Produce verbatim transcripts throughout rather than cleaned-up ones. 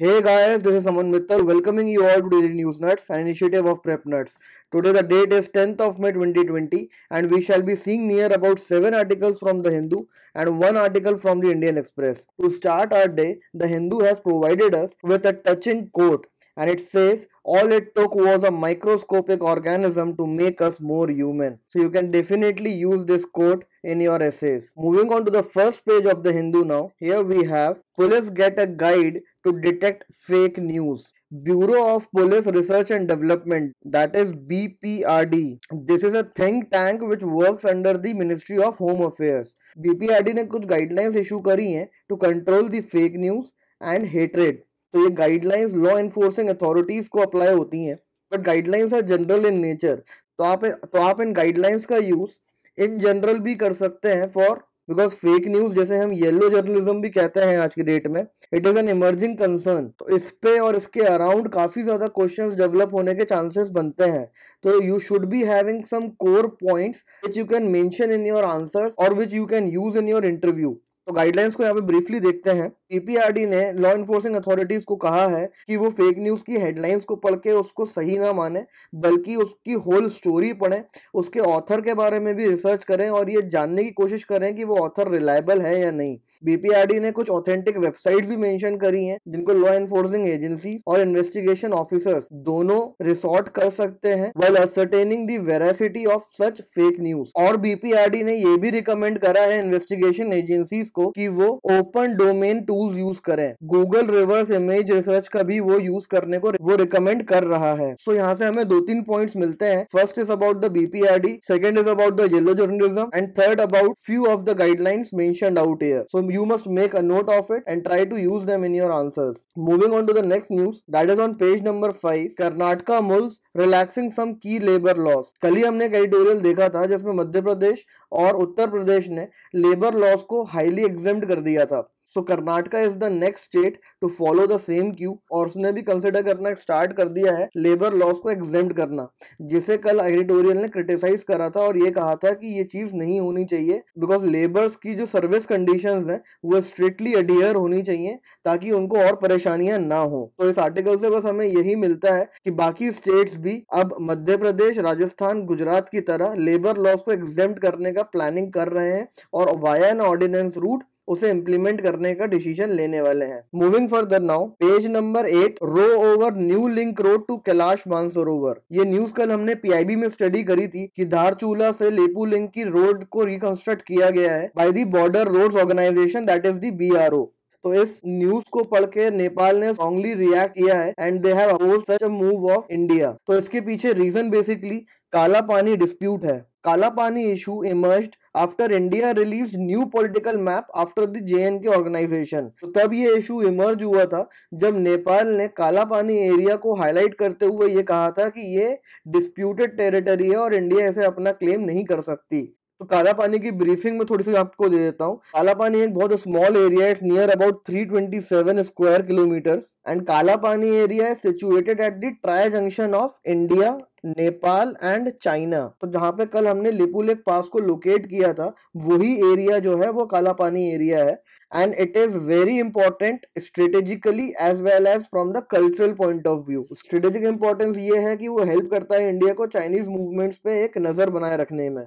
Hey guys, this is Aman Mittal welcoming you all to Daily News Nuts, an initiative of Prep Nuts. Today the date is tenth of May twenty twenty and we shall be seeing near about seven articles from the Hindu and one article from the Indian Express. To start our day, the Hindu has provided us with a touching quote and it says, all it took was a microscopic organism to make us more human. So you can definitely use this quote in your essays. Moving on to the first page of the Hindu now, here we have, police get a guide to detect fake news. Bureau of Police Research and Development, that is B P R D. This is a think tank which works under the Ministry of Home Affairs. B P R D ने कुछ guidelines issue करी हैं to control the fake news and hatred. तो ये guidelines law enforcing authorities को apply होती हैं, but guidelines are general in nature. तो आप तो आप इन guidelines का use in general भी कर सकते हैं for बिकॉज फेक न्यूज जैसे हम येलो जर्नलिज्म भी कहते हैं आज की डेट में, it is an emerging concern. तो इस पे और इसके अराउंड काफी ज्यादा क्वेश्चंस डेवलप होने के चांसेस बनते हैं. तो you should be having some core points which you can mention in your answers और which you can use in your interview. तो गाइडलाइंस को यहाँ पे ब्रीफली देखते हैं. पीपीआरडी ने लॉ इन्फोर्सिंग अथॉरिटीज को कहा है कि वो फेक न्यूज की हेडलाइंस को पढ़ के उसको सही ना माने, बल्कि उसकी होल स्टोरी पढ़ें, उसके ऑथर के बारे में भी रिसर्च करें और ये जानने की कोशिश करें कि वो ऑथर रिलायबल है या नहीं. बीपीआरडी ने कुछ ऑथेंटिक वेबसाइट्स भी मेंशन करी हैं जिनको लॉ एनफोर्सिंग एजेंसीज और इन्वेस्टिगेशन ऑफिसर्स दोनों रिसोर्ट कर सकते हैं while ascertaining the veracity of such fake news. और बीपीआरडी ने ये भी रिकमेंड करा है इन्वेस्टिगेशन एजेंसीज को कि वो ओपन डोमेन टूल्स यूज करें. गूगल रिवर्स इमेज रिसर्च का भी वो यूज करने को वो रिकमेंड कर रहा है. सो so, यहाँ से हमें दो तीन पॉइंट्स मिलते हैं. First is about the BPRD, second is about the yellow journalism and third about few of the guidelines mentioned out here. So you must make a note of it and try to use them in your answers. Moving on to the next news, that is on page number five, Karnataka mulls relaxing some key labour loss. कल ही हमने एक editorial देखा था जिसमें मध्य प्रदेश और उत्तर प्रदेश ने labour laws को highly exempt कर दिया था. So Karnataka is the next state to follow the same cue और उसने भी कंसिडर करना स्टार्ट कर दिया है लेबर लॉस को एग्जेम्प्ट करना, जिसे कल एडिटोरियल ने क्रिटिसाइज करा था और ये कहा था कि ये चीज नहीं होनी चाहिए बिकॉज लेबर्स की जो सर्विस कंडीशंस हैं वो स्ट्रिक्टली अडियर होनी चाहिए ताकि उनको और परेशानियां ना हो. तो इस आर्टिकल से बस हमें यही मिलता है कि बाकी स्टेट्स भी अब मध्य प्रदेश, राजस्थान, गुजरात की तरह लेबर लॉस को एग्जेम्प्ट करने का प्लानिंग कर रहे हैं और वाया एन ऑर्डिनेंस रूट उसे इम्प्लीमेंट करने का डिसीजन लेने वाले हैं. Moving further now, page number eight, row over new link road to Kailash Mansarovar. ये न्यूज कल हमने पीआईबी में स्टडी करी थी कि धारचूला से लिपुलेख की रोड को रिकंस्ट्रक्ट किया गया है by the border roads organisation, that is the BRO. तो इस न्यूज को पढ़ के नेपाल ने स्ट्रांगली रिएक्ट किया है and they have opposed such a move of India. तो इसके पीछे रीजन बेसिकली काला पानी डिस्प्यूट है. Kala Pani issue emerged after India released new political map after the JNK organisation. तो तब ये इशू इमर्ज हुआ था जब नेपाल ने काला पानी एरिया को हाईलाइट करते हुए ये कहा था कि ये डिस्प्यूटेड टेरिटरी है और इंडिया ऐसे अपना क्लेम नहीं कर सकती. तो काला पानी की ब्रीफिंग में थोड़ी सी आपको दे देता हूँ. काला पानी एक बहुत स्मॉल एरिया है, it's near about three twenty seven square kilometres and Kala Pani area is situated at the tri junction of India, Nepal and China. तो जहाँ पे कल हमने लिपुलेख पास को लोकेट किया था वही एरिया जो है वो काला पानी एरिया है and it is very important strategically as well as from the cultural point of view. Strategic importance ये है कि वो help करता है इंडिया को चाइनीज मूवमेंट्स पे एक नज़र बनाए रखने में,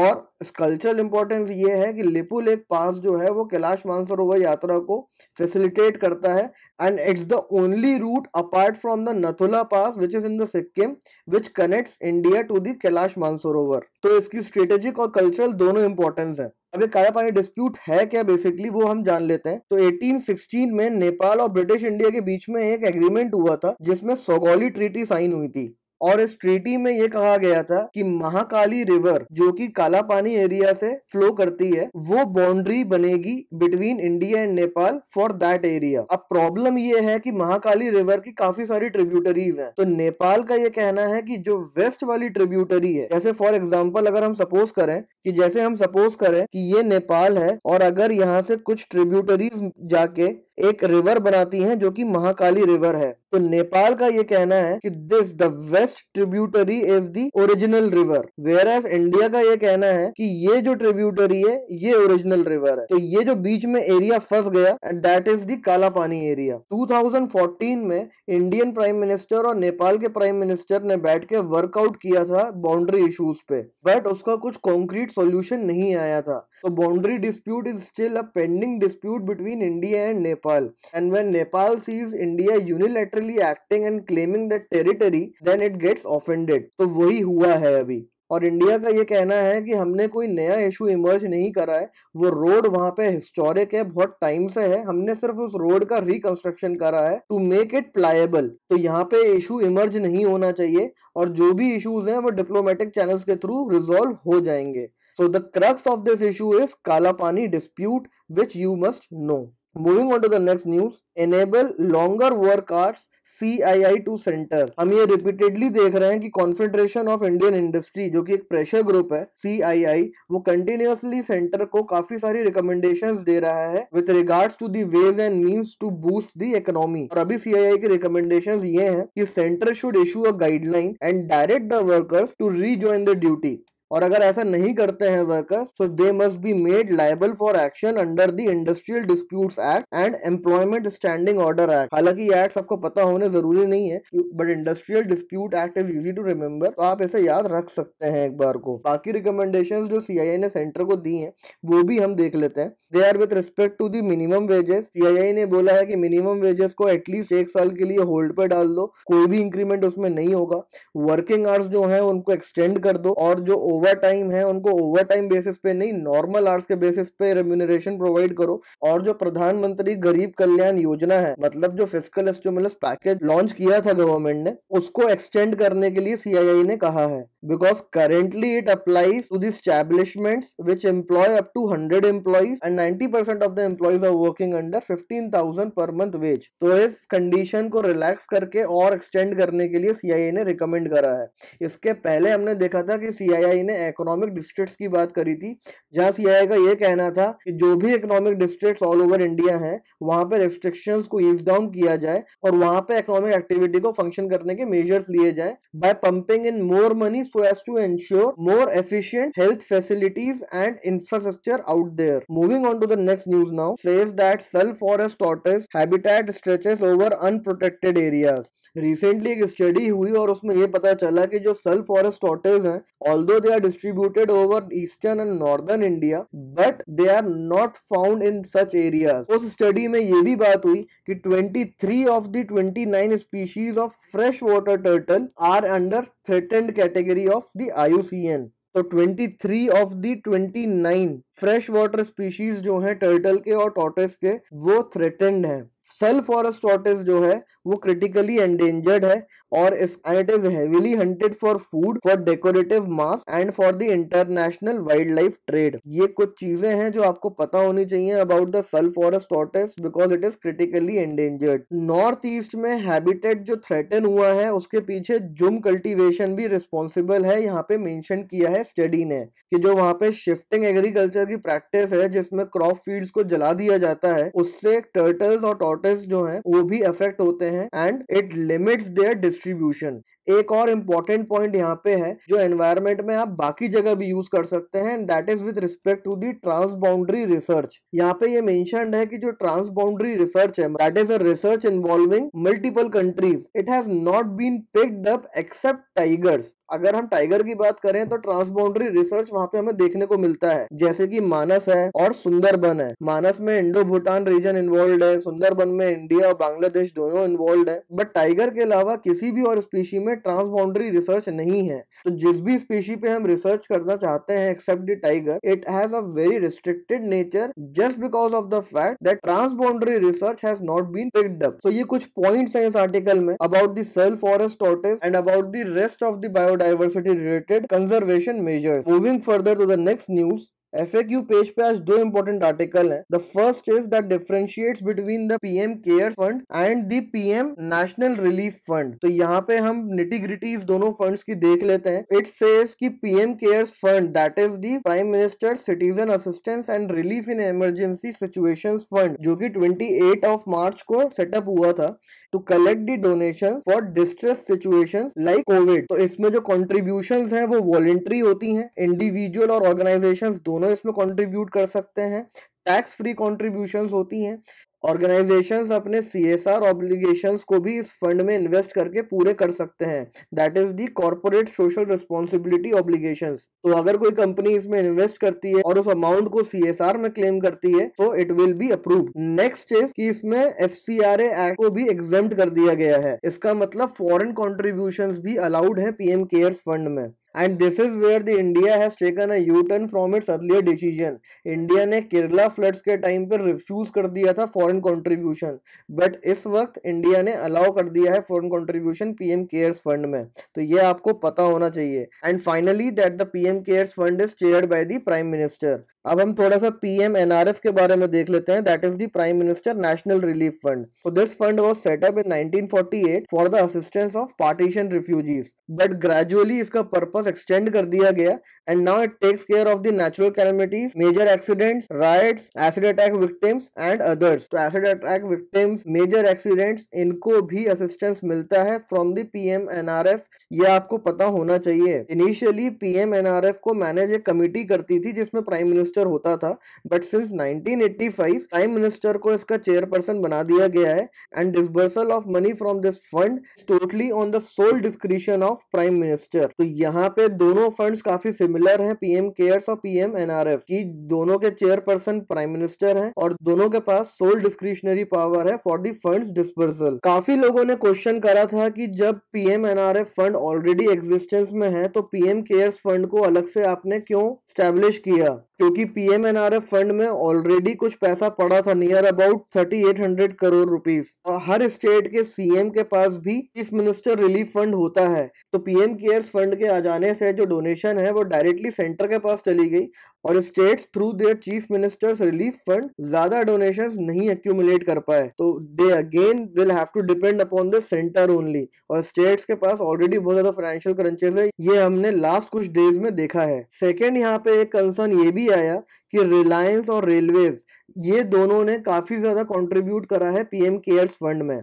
और cultural importance ये है कि लिपुलेख पास जो है वो कैलाश मानसरोवर यात्रा को facilitate करता है and it's the only route apart from the Nathula pass which is in the Sikkim which connects India to the Kailash Mansarovar. तो इसकी strategic और cultural दोनों importance है. अब ये काला पानी डिस्प्यूट है क्या बेसिकली वो हम जान लेते हैं. तो एटीन सिक्सटीन में नेपाल और ब्रिटिश इंडिया के बीच में एक एग्रीमेंट हुआ था जिसमें सोगौली ट्रीटी साइन हुई थी और इस ट्रीटी में ये कहा गया था कि महाकाली रिवर जो कि काला पानी एरिया से फ्लो करती है वो बाउंड्री बनेगी between India and Nepal for that area. अब प्रॉब्लम ये है कि महाकाली रिवर की काफी सारी ट्रिब्यूटरीज हैं. तो नेपाल का ये कहना है कि जो वेस्ट वाली ट्रिब्यूटरी है, जैसे फॉर एग्जाम्पल अगर हम सपोज करें कि जैसे हम सपोज करें कि ये नेपाल है और अगर यहाँ से कुछ ट्रिब्यूटरीज जाके एक रिवर बनाती हैं जो कि महाकाली रिवर है। तो नेपाल का ये कहना है कि this the west tributary is the original river, whereas India का ये कहना है कि ये जो ट्रिब्यूटरी है ये ओरिजिनल रिवर है। तो ये जो बीच में एरिया फंस गया एंड दैट इज द काला पानी एरिया। दो हज़ार चौदह में इंडियन प्राइम मिनिस्टर और नेपाल के प्राइम मिनिस्टर ने बैठ के वर्कआउट किया था बाउंड्री इश्यूज पे, बट उसका कुछ कॉन्क्रीट सोल्यूशन नहीं आया था। तो boundary dispute is still a pending dispute between India and Nepal, and when Nepal sees India unilaterally acting and claiming that territory then it gets offended. तो वही हुआ है अभी। और इंडिया का ये कहना है कि हमने कोई नया इशू इमर्ज नहीं करा है, वो रोड वहाँ पे हिस्टोरिक है, बहुत टाइम से है, हमने सिर्फ उस रोड का रिकंस्ट्रक्शन करा है टू मेक इट प्लायबल। तो यहाँ पे इशू इमर्ज नहीं होना चाहिए और जो भी इशूज हैं वो डिप्लोमेटिक चैनल्स के थ्रू रिजॉल्व हो जाएंगे। So the crux of this issue is Kala Pani dispute which you must know. Moving on to the next news, enable longer work hours C I I to center। हम ये repeatedly देख रहे हैं कि Confederation of Indian Industry जो कि एक pressure group है C I I, वो continuously center को काफी सारी recommendations दे रहा है with regards to the ways and means to boost the economy। और अभी C I I की recommendations ये हैं कि center should issue a guideline and direct the workers to rejoin the duty, और अगर ऐसा नहीं करते हैं workers so they must be made liable for action under the industrial disputes act and employment standing order act. हालांकि ये act सबको पता होने जरूरी नहीं है, but industrial dispute act is easy to remember, तो आप ऐसे याद रख सकते हैं एक बार को। बाकी रिकमेंडेशंस जो सीआईआई ने सेंटर को दी हैं वो भी हम देख लेते हैं। They are with respect to the minimum wages, CII ने बोला है कि मिनिमम वेजेस को एटलीस्ट एक साल के लिए होल्ड पर डाल दो, कोई भी इंक्रीमेंट उसमें नहीं होगा। वर्किंग आवर्स जो है उनको एक्सटेंड कर दो, और जो ओवर टाइम है उनको ओवर टाइम बेसिस पे नहीं नॉर्मल आवर्स के बेसिस पे रेम्यूनरेशन प्रोवाइड करो। और जो प्रधानमंत्री गरीब कल्याण योजना है, मतलब जो फिस्कल स्टिमुलस पैकेज लॉन्च किया था गवर्नमेंट ने, उसको एक्सटेंड करने के लिए सीआईआई ने कहा है because currently it applies to the establishments which employ up to hundred employees and ninety percent of the employees are working under fifteen thousand per month wage. तो इस कंडीशन को रिलैक्स करके और एक्सटेंड करने के लिए सीआईआई ने recommend करा है। इसके पहले हमने देखा था कि सीआईआई ने इकोनॉमिक डिस्ट्रिक्ट्स की बात करी थी, जहां सीआईआई का यह कहना था कि जो भी economic districts all over India हैं वहां पे रेस्ट्रिक्शंस को ईज डाउन किया जाए और वहां पे इकोनॉमिक एक्टिविटी को फंक्शन करने के मेजर्स लिए जाए by pumping in more money so as to ensure more efficient health facilities and infrastructure out there. Moving on to the next news now, says that self forest tortoise habitat stretches over unprotected areas. Recently एक study हुई और उसमें यह पता चला कि जो self forest tortoise हैं although they are distributed over eastern and northern India, but they are not found in such areas. उस study में ये भी बात हुई कि twenty-three of the twenty-nine species of freshwater turtle are under threatened category of the I U C N. तो twenty-three of the twenty-nine fresh water species जो हैं टर्टल के और टॉर्टोइज के वो threatened हैं। सेल्फ फॉरेस्ट टॉर्टोइज जो है वो क्रिटिकली एंडेंजर्ड है और it is heavily hunted for food, for decorative mass and for the international wildlife trade. ये कुछ चीजें हैं जो आपको पता होनी चाहिए about the self forest tortoise because it is critically endangered. North east में हैबिटेट जो थ्रेटन हुआ है उसके पीछे जुम कल्टीवेशन भी रिस्पॉन्सिबल है। यहाँ पे मेंशन किया है स्टडी ने कि जो वहाँ पे शिफ्टिंग एग्रीकल्चर की प्रैक्टिस है जिसमें क्रॉप फील्ड्स को जला दिया जाता है, उससे टर्टल्स और टॉर्टोइज जो हैं वो भी अफेक्ट होते हैं and it limits their distribution. एक और इम्पोर्टेंट पॉइंट यहाँ पे है जो एनवायरमेंट में आप बाकी जगह भी यूज कर सकते हैं, that is with respect to the transboundary research. यहाँ पे ये मेंशन्ड है कि जो ट्रांसबाउंड्री रिसर्च है that is a research involving multiple countries, it has not been picked up except tigers. अगर हम टाइगर की बात करें तो ट्रांसबाउंड्री रिसर्च वहाँ पे हमें देखने को मिलता है, जैसे कि मानस है और सुंदरबन है। मानस में इंडो भूटान रीजन इन्वॉल्व है, सुंदरबन में इंडिया और बांग्लादेश दोनों इन्वॉल्व है, बट टाइगर के अलावा किसी भी और स्पीशी में ट्रांसबाउंड्री रिसर्च नहीं है। तो जिस भी स्पीशी पे हम रिसर्च करना चाहते हैं except the tiger, it has a very restricted nature just because of the fact that transboundary research has not been picked up. So ये कुछ पॉइंट्स हैं इस आर्टिकल में about the self forest tortoise and about the rest of the biodiversity related conservation measures. Moving further to the next news, F A Q page पे आज दो important article हैं। The first is that differentiates between the PM cares fund and the PM national relief fund. तो यहाँ पे हम nitty gritties दोनों funds की देख लेते हैं। इट सेज कि PM cares fund that is the prime minister citizen assistance and relief in emergency situations fund, जो कि अट्ठाईस ऑफ मार्च को सेटअप हुआ था to collect the donation for distress situations like Covid. तो इसमें जो कॉन्ट्रीब्यूशंस हैं वो वॉलंटरी होती हैं, इंडिविजुअल और ऑर्गेनाइजेशंस दोनों इसमें कंट्रीब्यूट कर सकते हैं। टैक्स फ्री कंट्रीब्यूशंस होती हैं। ऑर्गेनाइजेशंस अपने सी एस आर ऑब्लिगेशंस को भी इस फंड में इन्वेस्ट करके पूरे कर सकते हैं, that is the corporate social responsibility obligations. तो अगर कोई कंपनी इसमें इन्वेस्ट करती है और उस अमाउंट को सी एस आर में क्लेम करती है तो it will be approved. Next is कि इसमें F C R A act को भी एग्जेम्प्ट कर दिया गया है। इसका मतलब फॉरेन कॉन्ट्रीब्यूशंस भी अलाउड है पीएम केयर्स फंड में। And this is where the India has taken a U-turn from its earlier decision. India ने केरला फ्लड्स के टाइम पर रिफ्यूज कर दिया था फॉरेन कंट्रीब्यूशन, बट इस वक्त इंडिया ने अलाउ कर दिया है foreign contribution PM cares fund में। तो ये आपको पता होना चाहिए। And finally that the PM cares fund is chaired by the prime minister. अब हम थोड़ा सा पीएम एनआरएफ के बारे में देख लेते हैं, that is the prime minister national relief fund. So this fund was set up in nineteen forty eight for the assistance of partition refugees, but gradually इसका पर्पस एक्सटेंड कर दिया गया and now it takes care of the natural calamities, major accidents, riots, acid attack victims and others. तो acid attack victims, major accidents, इनको भी assistance मिलता है from the PM NRF. ये आपको पता होना चाहिए। इनिशियली पीएम एनआरएफ को मैनेज एक कमेटी करती थी जिसमें प्राइम मिनिस्टर होता था, but since nineteen eighty five prime minister को इसका चेयरपर्सन बना दिया गया है and disbursal of money from this fund totally on the sole discretion of prime minister. तो यहाँ पे दोनों फंड्स काफी सिमिलर हैं, पीएम केयर्स और पीएम एनआरएफ, की दोनों के चेयरपर्सन प्राइम मिनिस्टर हैं और दोनों के पास सोल डिस्क्रिशनरी पावर है फॉर द फंड्स डिस्बर्सल। काफी लोगों ने क्वेश्चन करा था कि जब PM NRF fund already existence में है तो पीएम केयर्स फंड को अलग से आपने क्यों एस्टैब्लिश किया, क्योंकि पीएम एनआरएफ फंड में ऑलरेडी कुछ पैसा पड़ा था, near about thirty eight hundred crore rupees. और हर स्टेट के सीएम के पास भी चीफ मिनिस्टर रिलीफ फंड होता है। तो पीएम केयर्स फंड के आ जाने से जो डोनेशन है वो डायरेक्टली सेंटर के पास चली गई और states through their chief ministers relief fund ज्यादा डोनेशंस नहीं एक्यूमुलेट कर पाए। तो they again will have to depend upon the centre only, और स्टेट्स के पास ऑलरेडी बहुत ज्यादा फाइनेंशियल क्रंचेस है। ये हमने लास्ट कुछ डेज में देखा है। सेकेंड, यहाँ पे एक कंसर्न ये भी आया कि रिलायंस और रेलवेज, ये दोनों ने काफी ज्यादा कंट्रीब्यूट करा है पीएम केयर्स फंड में,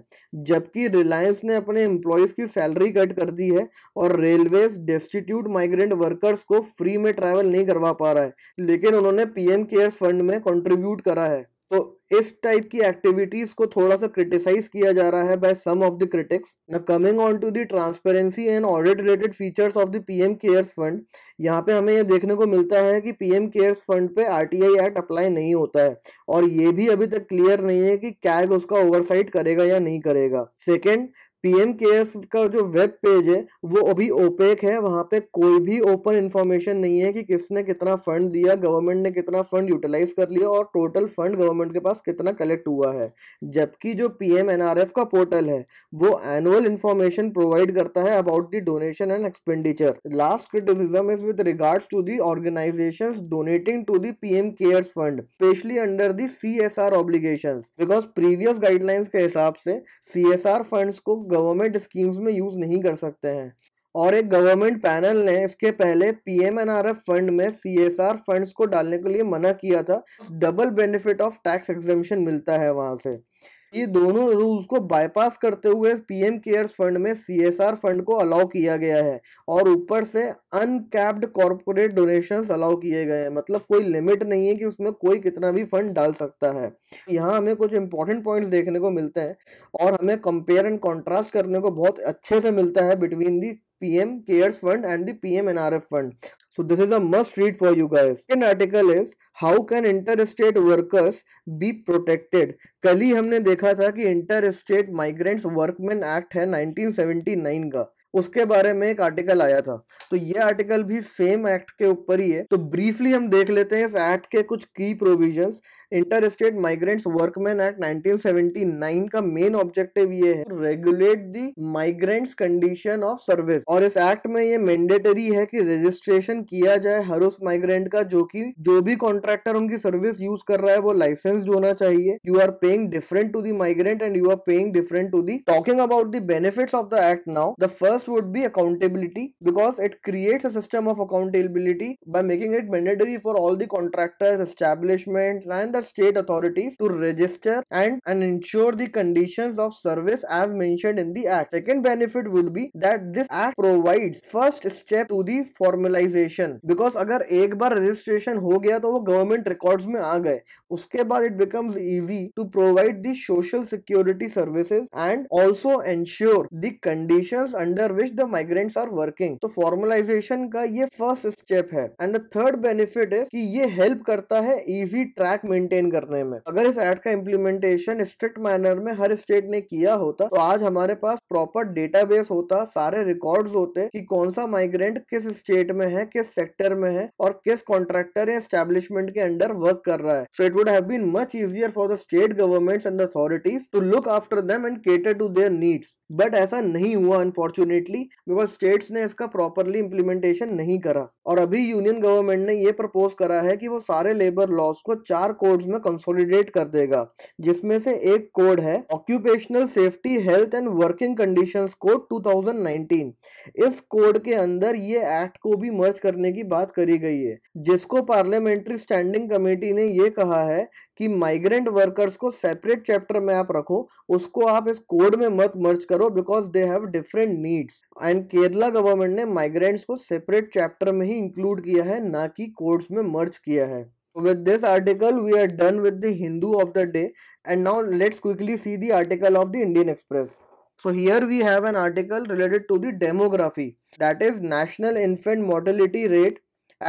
जबकि रिलायंस ने अपने एम्प्लॉयज की सैलरी कट कर दी है और रेलवेज डेस्टिट्यूट माइग्रेंट वर्कर्स को फ्री में ट्रैवल नहीं करवा पा रहा है, लेकिन उन्होंने पीएम केयर्स फंड में कंट्रीब्यूट करा है। तो इस टाइप की एक्टिविटीज को थोड़ा सा क्रिटिसाइज किया जा रहा है by some of the critics. Now coming on to the transparency and audit related features of the PM cares fund, यहाँ पे हमें ये देखने को मिलता है कि पीएम केयर्स फंड पे आरटीआई एक्ट अप्लाई नहीं होता है और ये भी अभी तक क्लियर नहीं है कि कैग उसका ओवरसाइट करेगा या नहीं करेगा। सेकेंड, पीएम केयर्स का जो वेब पेज है वो अभी ओपेक है, वहाँ पे कोई भी ओपन इन्फॉर्मेशन नहीं है कि किसने कितना फंड दिया, गवर्नमेंट ने कितना फंड यूटिलाइज कर लिया और टोटल फंड गवर्नमेंट के पास कितना कलेक्ट हुआ है। जबकि जो पीएम एनआरएफ का पोर्टल है वो एनुअल इन्फॉर्मेशन प्रोवाइड करता है about the donation and expenditure. Last criticism is with regards to the organisations donating to the PM cares fund, specially under the CSR obligations, because previous guidelines के हिसाब से CSR funds को government schemes में use नहीं कर सकते हैं। और एक गवर्नमेंट पैनल ने इसके पहले पीएम एनआरएफ फंड में सीएसआर फंड्स को डालने के लिए मना किया था, double benefit of tax exemption मिलता है वहां से। ये दोनों रूल्स को बाईपास करते हुए पीएम केयर्स फंड में सीएसआर फंड को अलाउ किया गया है और ऊपर से अनकैप्ड कॉर्पोरेट डोनेशंस अलाउ किए गए हैं, मतलब कोई लिमिट नहीं है कि उसमें कोई कितना भी फंड डाल सकता है। यहाँ हमें कुछ इंपॉर्टेंट पॉइंट्स देखने को मिलते हैं और हमें कंपेयर एंड कॉन्ट्रास्ट करने को बहुत अच्छे से मिलता है between the PM cares fund and the PM NRF fund. So this is a must read for you guys. Second article is how can interstate workers be protected. कल ही हमने देखा था कि interstate migrants workmen act है nineteen seventy nine का, उसके बारे में एक आर्टिकल आया था। तो ये आर्टिकल भी सेम एक्ट के ऊपर ही है। तो ब्रीफली हम देख लेते हैं इस एक्ट के कुछ की provisions inter state migrants workman act nineteen seventy nine का मेन ऑब्जेक्टिव ये है regulate the migrants condition of service. और इस एक्ट में ये मैंडेटरी है कि रजिस्ट्रेशन किया जाए हर उस माइग्रेंट का जो कि जो भी कॉन्ट्रैक्टर उनकी सर्विस यूज कर रहा है वो लाइसेंस्ड होना चाहिए। You are paying different to the migrant and you are paying different to the. Talking about the benefits of the act now, the first would be accountability because it creates a system of accountability by making it mandatory for all the contractors, establishments, and the state authorities to register and and ensure the conditions of service as mentioned in the act. Second benefit would be that this act provides first step to the formalization because अगर एक बार registration हो गया तो वो government records में आ गए, उसके बाद it becomes easy to provide the social security services and also ensure the conditions under which the migrants are working. तो formalization का ये first step है। And the third benefit is कि ये हेल्प करता है इजी ट्रैक मेंटेन करने में। अगर इस एक्ट का इम्प्लीमेंटेशन स्ट्रिक्ट मैनर में हर स्टेट ने किया होता तो आज हमारे पास प्रॉपर डेटाबेस होता, सारे रिकॉर्ड्स होते कि कौन सा माइग्रेंट किस स्टेट में है, किस सेक्टर में है और किस कॉन्ट्रैक्टर या एस्टैब्लिशमेंट के अंडर वर्क कर रहा है। So it would have been much easier for the state governments and authorities to look after them and cater to their needs, but ऐसा नहीं हुआ अनफॉर्चुनेटली बिकॉज स्टेट्स ने इसका प्रॉपरली इम्प्लीमेंटेशन नहीं करा। और अभी यूनियन गवर्नमेंट ने यह प्रपोज करा है कि वो सारे लेबर लॉज को चार कोड्स में कंसोलिडेट कर देगा, जिसमें से एक कोड है occupational safety health and working conditions code two thousand nineteen. इस कोड के अंदर ये एक्ट को भी मर्ज करने की बात करी गई है, जिसको पार्लियामेंट्री स्टैंडिंग कमेटी ने ये कहा है कि माइग्रेंट वर्कर्स को सेपरेट चैप्टर में आप रखो, उसको आप इस कोड में मत मर्ज करो because they have different needs. And Kerala government ने माइग्रेंट्स को सेपरेट चैप्टर में ही इंक्लूड किया है, ना कि कोड्स में मर्ज किया है। With this article we are done with the Hindu of the day and now let's quickly see the article of the Indian Express. So here we have an article related to the demography, that is national infant mortality rate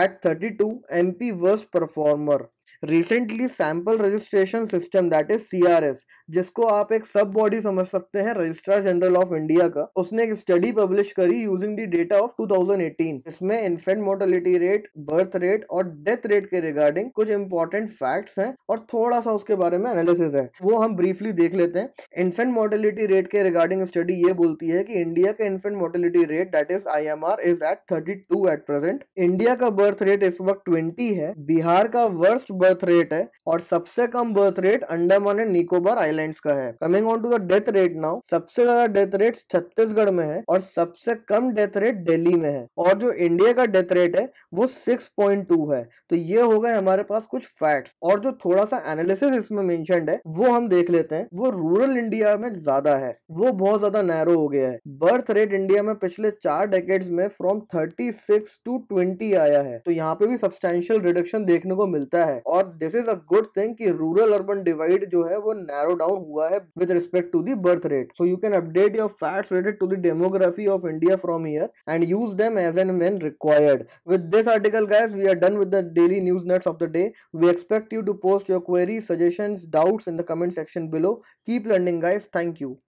at thirty-two, M P worst performer. Recently sample registration system that is C R S, जिसको आप एक सब body समझ सकते हैं registrar general of India का, उसने एक स्टडी पब्लिश करी using the data of two thousand eighteen. इसमें infant mortality rate, birth rate और डेथ रेट के रिगार्डिंग कुछ इंपॉर्टेंट फैक्ट्स हैं और थोड़ा सा उसके बारे में एनालिसिस है, वो हम ब्रीफली देख लेते हैं। इन्फेंट मोर्टेलिटी रेट के रिगार्डिंग स्टडी ये बोलती है कि इंडिया का infant mortality rate that is I M R is at thirty two at present. India का बर्थ रेट इस वक्त ट्वेंटी है, बिहार का वर्स्ट बर्थ रेट है और सबसे कम birth rate Andaman and Nicobar islands का है। Coming on to the death rate now, सबसे ज्यादा डेथ रेट छत्तीसगढ़ में है और सबसे कम डेथ रेट दिल्ली में है और जो इंडिया का डेथ रेट है वो सिक्स पॉइंट टू है। तो ये हो गए हमारे पास कुछ फैक्ट्स और जो थोड़ा सा एनालिसिस इसमें मेंशन्ड है वो हम देख लेते हैं। वो रूरल इंडिया में ज्यादा है, वो बहुत ज्यादा नैरो हो गया है। बर्थ रेट इंडिया में पिछले चार डेकेड्स में from thirty six to twenty आया है, तो यहाँ पे भी सब्सटेंशियल रिडक्शन देखने को मिलता है और this is a good thing कि रूरल अर्बन डिवाइड जो है वो नैरो डाउन हुआ है with respect to the birth rate. So you can update your facts related to the demography of India from here and use them as and when required. With this article guys we are done with the daily news nuts of the day. We expect you to post your queries, suggestions, doubts in the comment section below. Keep learning guys, thank you.